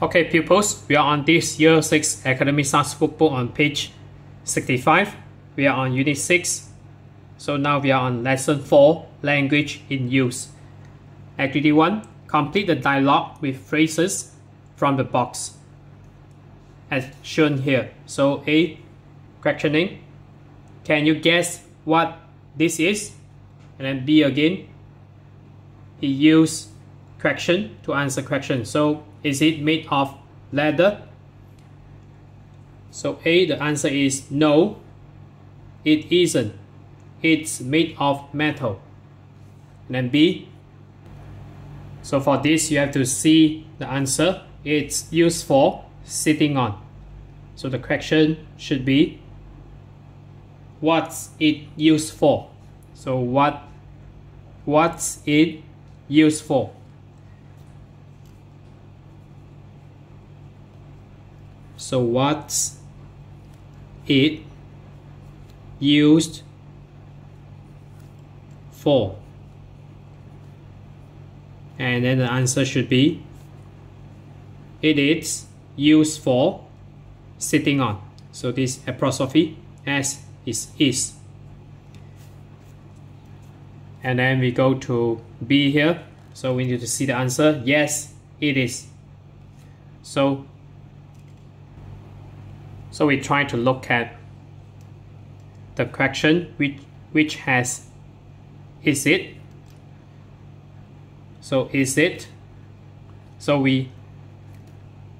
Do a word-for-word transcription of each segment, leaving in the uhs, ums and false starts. Okay, pupils, we are on this Year six Academy Stars workbook on page sixty-five. We are on Unit six. So now we are on Lesson four, Language in Use. Activity one, complete the dialogue with phrases from the box, as shown here. So A, questioning. Can you guess what this is? And then B again. He used question to answer question. So is it made of leather? So A, the answer is no, it isn't. It's made of metal. And then B. So for this, you have to see the answer. It's used for sitting on. So the question should be, what's it used for? So what, what's it used for? So what's it used for? And then the answer should be, it is used for sitting on. So this apostrophe S is is. And then we go to B here. So we need to see the answer. Yes, it is. So So we try to look at the question which which has is it. So is it. So we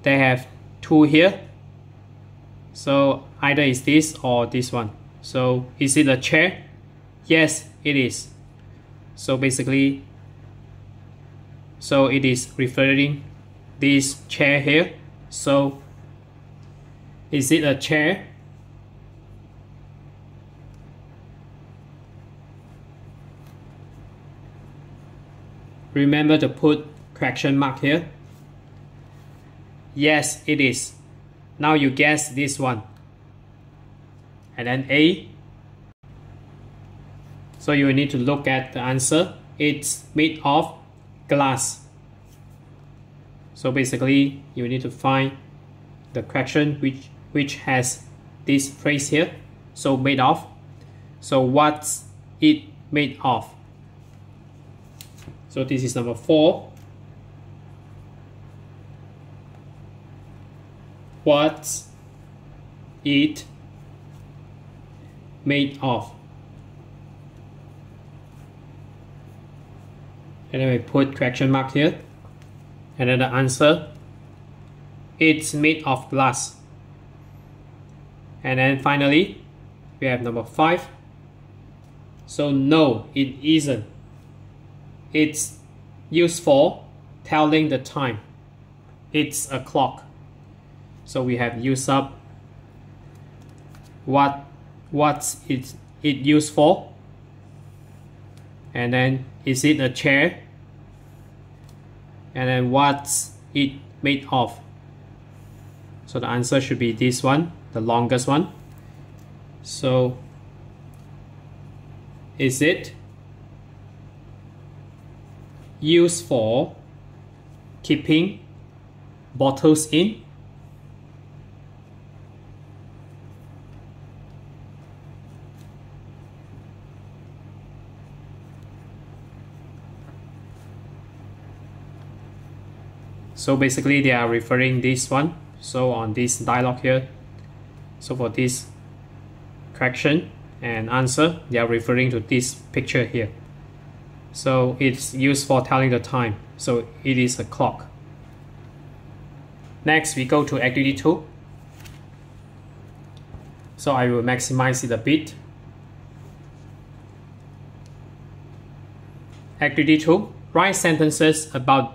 they have two here. So either is this or this one. So is it a chair? Yes, it is. So basically, so it is referring this chair here. So is it a chair? Remember to put correction mark here. Yes, it is. Now you guess this one. And then A. So you need to look at the answer. It's made of glass. So basically, you need to find the correction which which has this phrase here. So made of. So what's it made of? So this is number four. What's it made of? And then we put correction mark here. And then the answer, it's made of glass. And then finally, we have number five. So no, it isn't. It's used for telling the time. It's a clock. So we have used up what what's it it used for. And then is it a chair? And then what's it made of? So the answer should be this one, the longest one. So is it used for keeping bottles in? So basically they are referring this one. So on this dialogue here, so for this correction and answer, they are referring to this picture here. So it's used for telling the time. So it is a clock. Next we go to activity two. So I will maximize it a bit. Activity two. Write sentences about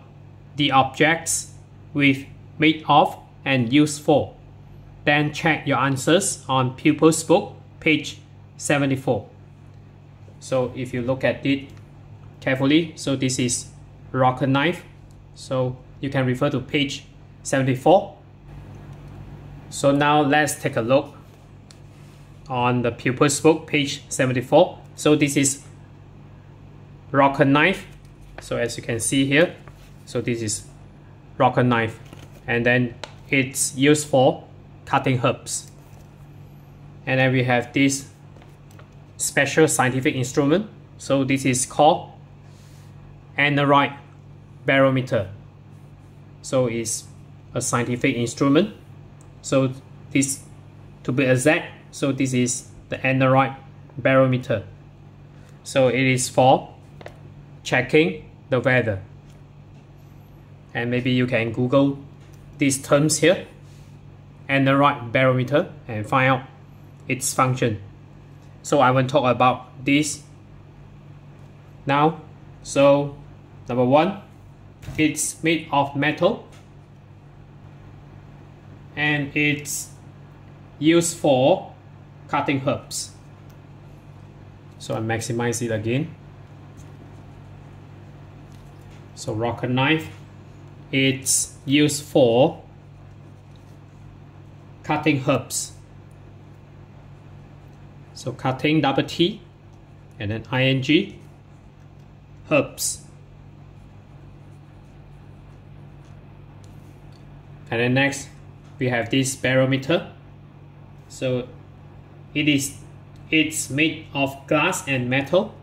the objects with made of and used for. Then check your answers on pupil's book, page seventy-four. So if you look at it carefully, so this is rocket knife. So you can refer to page seventy-four. So now let's take a look on the pupil's book, page seventy-four. So this is rocket knife. So as you can see here, so this is rocket knife. and then it's used for cutting herbs. And then we have this special scientific instrument. So this is called aneroid barometer. So it's a scientific instrument. So this, to be exact, so this is the aneroid barometer. So it is for checking the weather. And maybe you can Google these terms here, aneroid barometer, and find out its function. So I will talk about this now. So number one, it's made of metal and it's used for cutting herbs. So I maximize it again. So rocket knife, it's used for cutting herbs. So cutting, double T, and then ing, herbs. And then next we have this barometer. So it is it's made of glass and metal.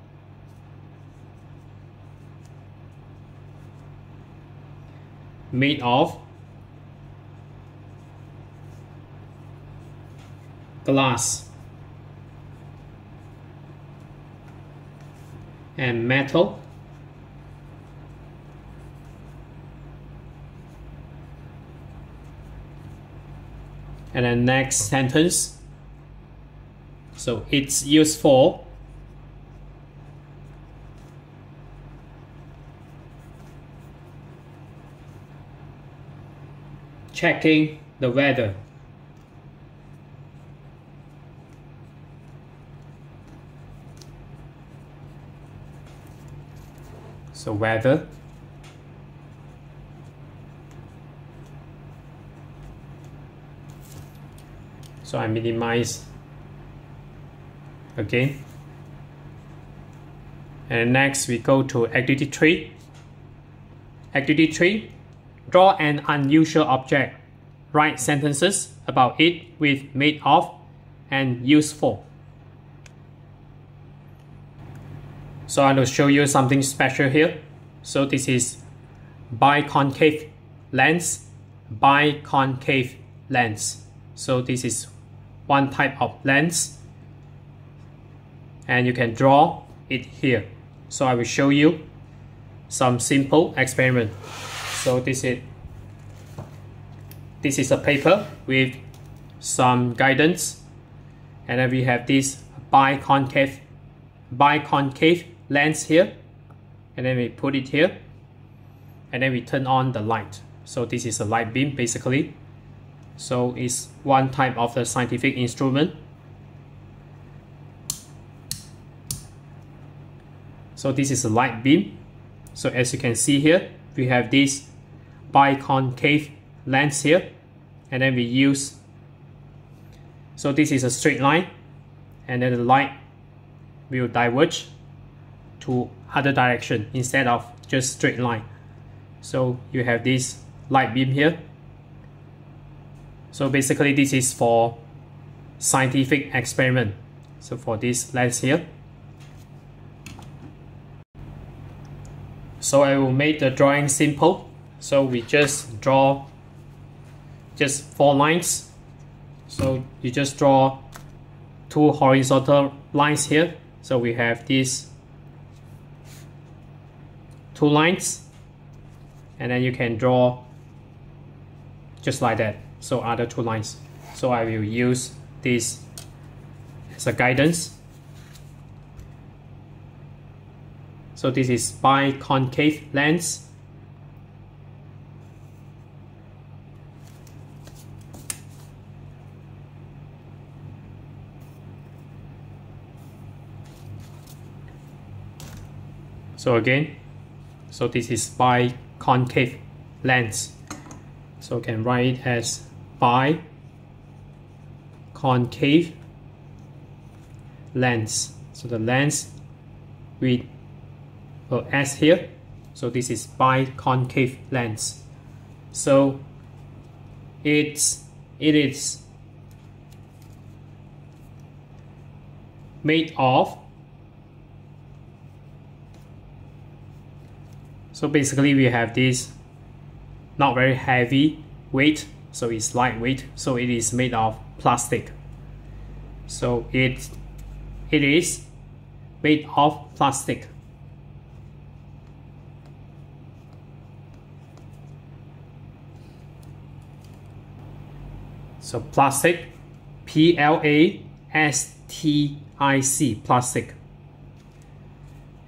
Made of glass and metal. And then next sentence, so it's used for checking the weather. So weather. So I minimize again. And next we go to activity three. Activity three, draw an unusual object. Write sentences about it with made of and useful. So I will show you something special here. So this is biconcave lens, biconcave lens. So this is one type of lens, and you can draw it here. So I will show you some simple experiment. So this is this is a paper with some guidance, and then we have this biconcave biconcave lens here, and then we put it here, and then we turn on the light. So this is a light beam basically. So it's one type of the scientific instrument. So this is a light beam. So as you can see here, we have this biconcave lens here, and then we use, so this is a straight line, and then the light will diverge to other direction instead of just straight line. So you have this light beam here. So basically this is for scientific experiment. So for this lens here, so I will make the drawing simple. So we just draw just four lines. So you just draw two horizontal lines here. So we have these two lines, and then you can draw just like that. So other two lines. So I will use this as a guidance. So this is biconcave lens. So again, so this is biconcave lens. So you can write it as biconcave lens. So the lens with a S here. So this is biconcave lens. So it's it is made of. So basically we have this not very heavy weight, so it's lightweight, so it is made of plastic. So it it is made of plastic. So plastic, P L A S T I C, plastic.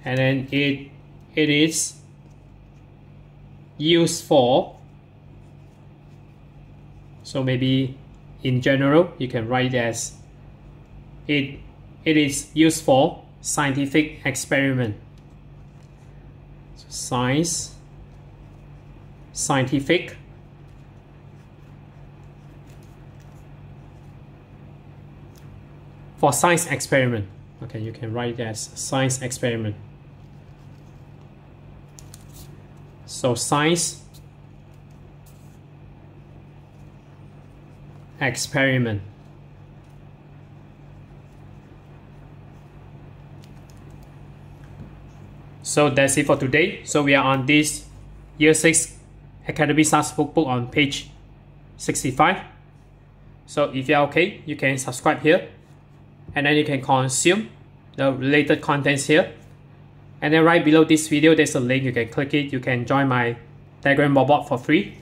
And then it it is used for, so maybe in general you can write as it it is used for scientific experiment. So science, scientific for science experiment. Okay, you can write it as science experiment. So science experiment. So that's it for today. So we are on this Year six Academy Stars workbook on page sixty-five. So if you are okay, you can subscribe here. And then you can consume the related contents here. And then right below this video, there's a link. You can click it. You can join my Telegram bot for free.